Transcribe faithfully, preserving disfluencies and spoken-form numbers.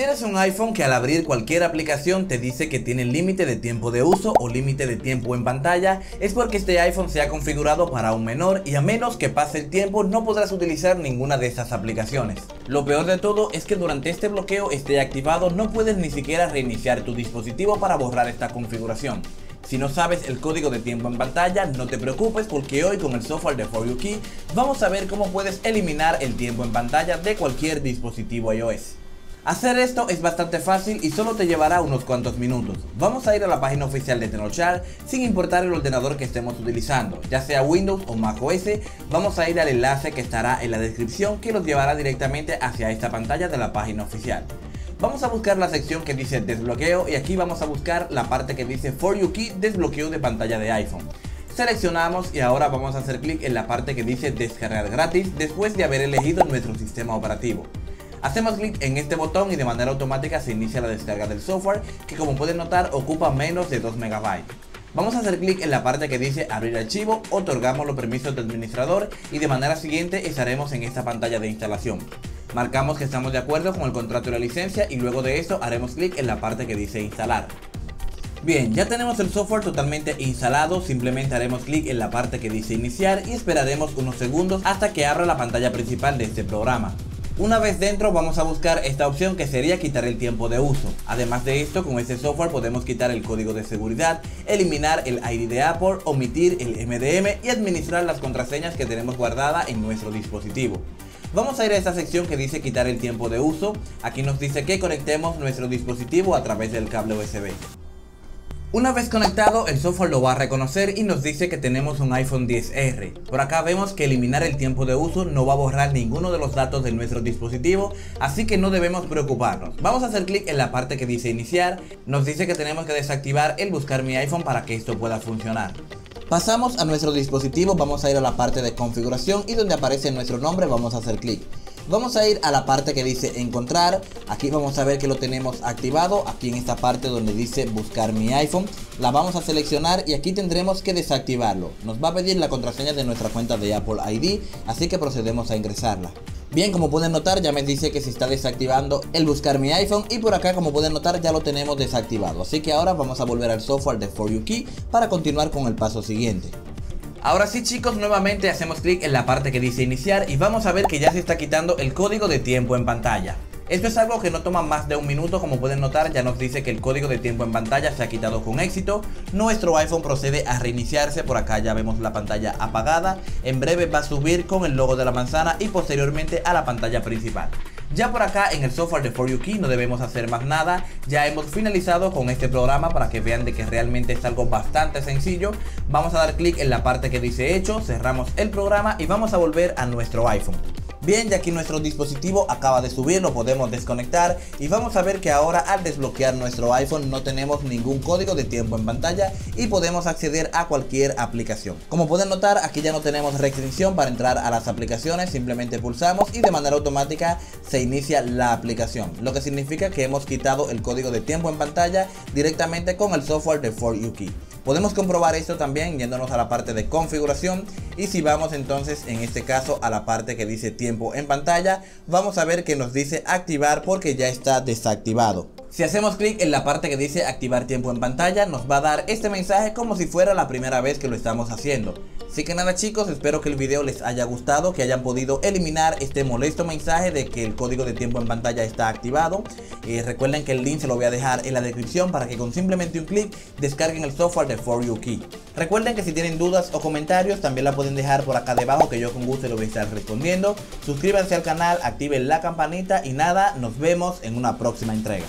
tienes un iPhone que al abrir cualquier aplicación te dice que tiene límite de tiempo de uso o límite de tiempo en pantalla, es porque este iPhone se ha configurado para un menor y a menos que pase el tiempo no podrás utilizar ninguna de esas aplicaciones. Lo peor de todo es que durante este bloqueo esté activado no puedes ni siquiera reiniciar tu dispositivo para borrar esta configuración. Si no sabes el código de tiempo en pantalla, no te preocupes porque hoy con el software de four U Key vamos a ver cómo puedes eliminar el tiempo en pantalla de cualquier dispositivo iOS. Hacer esto es bastante fácil y solo te llevará unos cuantos minutos. Vamos a ir a la página oficial de Tenorshare sin importar el ordenador que estemos utilizando, ya sea Windows o macOS. Vamos a ir al enlace que estará en la descripción que los llevará directamente hacia esta pantalla de la página oficial. Vamos a buscar la sección que dice desbloqueo y aquí vamos a buscar la parte que dice four U Key desbloqueo de pantalla de iPhone. Seleccionamos y ahora vamos a hacer clic en la parte que dice descargar gratis después de haber elegido nuestro sistema operativo. Hacemos clic en este botón y de manera automática se inicia la descarga del software que, como pueden notar, ocupa menos de dos megabytes. Vamos a hacer clic en la parte que dice abrir archivo, otorgamos los permisos de administrador y de manera siguiente estaremos en esta pantalla de instalación. Marcamos que estamos de acuerdo con el contrato y la licencia y luego de eso haremos clic en la parte que dice instalar. Bien, ya tenemos el software totalmente instalado, simplemente haremos clic en la parte que dice iniciar y esperaremos unos segundos hasta que abra la pantalla principal de este programa. Una vez dentro vamos a buscar esta opción que sería quitar el tiempo de uso. Además de esto, con este software podemos quitar el código de seguridad, eliminar el I D de Apple, omitir el M D M y administrar las contraseñas que tenemos guardada en nuestro dispositivo. Vamos a ir a esta sección que dice quitar el tiempo de uso. Aquí nos dice que conectemos nuestro dispositivo a través del cable U S B. Una vez conectado, el software lo va a reconocer y nos dice que tenemos un iPhone X R. Por acá vemos que eliminar el tiempo de uso no va a borrar ninguno de los datos de nuestro dispositivo, así que no debemos preocuparnos. Vamos a hacer clic en la parte que dice iniciar. Nos dice que tenemos que desactivar el buscar mi iPhone para que esto pueda funcionar. Pasamos a nuestro dispositivo, vamos a ir a la parte de configuración y donde aparece nuestro nombre vamos a hacer clic. Vamos a ir a la parte que dice encontrar, aquí vamos a ver que lo tenemos activado, aquí en esta parte donde dice buscar mi iPhone, la vamos a seleccionar y aquí tendremos que desactivarlo. Nos va a pedir la contraseña de nuestra cuenta de Apple I D, así que procedemos a ingresarla. Bien, como pueden notar ya me dice que se está desactivando el buscar mi iPhone y por acá, como pueden notar, ya lo tenemos desactivado. Así que ahora vamos a volver al software de four U Key para continuar con el paso siguiente. Ahora sí, chicos, nuevamente hacemos clic en la parte que dice iniciar y vamos a ver que ya se está quitando el código de tiempo en pantalla. Esto es algo que no toma más de un minuto, como pueden notar ya nos dice que el código de tiempo en pantalla se ha quitado con éxito. Nuestro iPhone procede a reiniciarse, por acá ya vemos la pantalla apagada. En breve va a subir con el logo de la manzana y posteriormente a la pantalla principal. Ya por acá en el software de four U Key no debemos hacer más nada, ya hemos finalizado con este programa para que vean de que realmente es algo bastante sencillo. Vamos a dar clic en la parte que dice hecho, cerramos el programa y vamos a volver a nuestro iPhone. Bien, ya aquí nuestro dispositivo acaba de subir, lo podemos desconectar y vamos a ver que ahora al desbloquear nuestro iPhone no tenemos ningún código de tiempo en pantalla y podemos acceder a cualquier aplicación. Como pueden notar, aquí ya no tenemos restricción para entrar a las aplicaciones, simplemente pulsamos y de manera automática se inicia la aplicación, lo que significa que hemos quitado el código de tiempo en pantalla directamente con el software de four U Key. Podemos comprobar esto también yéndonos a la parte de configuración y si vamos entonces en este caso a la parte que dice tiempo en pantalla, vamos a ver que nos dice activar porque ya está desactivado. Si hacemos clic en la parte que dice activar tiempo en pantalla, nos va a dar este mensaje como si fuera la primera vez que lo estamos haciendo. Así que nada, chicos, espero que el video les haya gustado, que hayan podido eliminar este molesto mensaje de que el código de tiempo en pantalla está activado. Eh, recuerden que el link se lo voy a dejar en la descripción para que con simplemente un clic descarguen el software de four U Key. Recuerden que si tienen dudas o comentarios también la pueden dejar por acá debajo que yo con gusto les voy a estar respondiendo. Suscríbanse al canal, activen la campanita y nada, nos vemos en una próxima entrega.